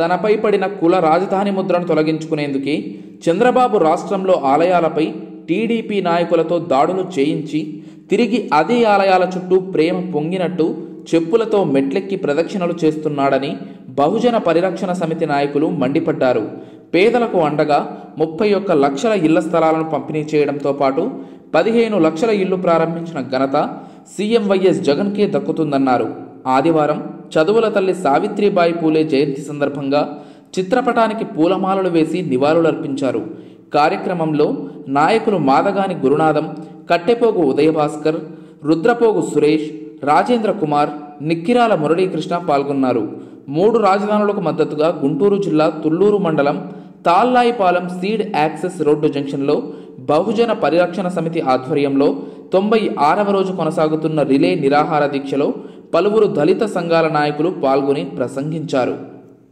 తనపై పడిన కుల రాజధాని ముద్రను తొలగించుకునేందుకే చంద్రబాబు రాష్ట్రంలో ఆలయాలపై టీడీపీ నాయకులతో దాడులు చేయించి తిరిగి అదే ఆలయాల చుట్టూ ప్రేమ పొంగినట్టు చెప్పులతో మెట్లెక్కి ప్రదక్షిణలు చేస్తున్నాడని బహుజన పరిరక్షణ సమితి నాయకులు మండిపడ్డారు. పేదలకు అండగా 31 లక్షల ఇళ్ల స్థలాలను పంపిణీ చేయడంతో పాటు 15 లక్షల ఇళ్లు ప్రారంభించిన ఘనత సీఎం వైఎస్ జగన్కే దక్కుతుందన్నారు. ఆదివారం చదువుల తల్లి సావిత్రిబాయి పూలే జయంతి సందర్భంగా చిత్రపటానికి పూలమాలలు వేసి నివాళులర్పించారు. కార్యక్రమంలో నాయకులు మాదగాని గురునాథం, కట్టెపోగు ఉదయభాస్కర్, రుద్రపోగు సురేష్, రాజేంద్ర కుమార్, నిక్కిరాల మురళీకృష్ణ పాల్గొన్నారు. 3 రాజధానులకు మద్దతుగా గుంటూరు జిల్లా తుళ్లూరు మండలం తాళ్లాయిపాలెం సీడ్ యాక్సెస్ రోడ్డు జంక్షన్లో బహుజన పరిరక్షణ సమితి ఆధ్వర్యంలో 96వ రోజు కొనసాగుతున్న రిలే నిరాహార దీక్షలో పలువురు దళిత సంఘాల నాయకులు పాల్గొని ప్రసంగించారు.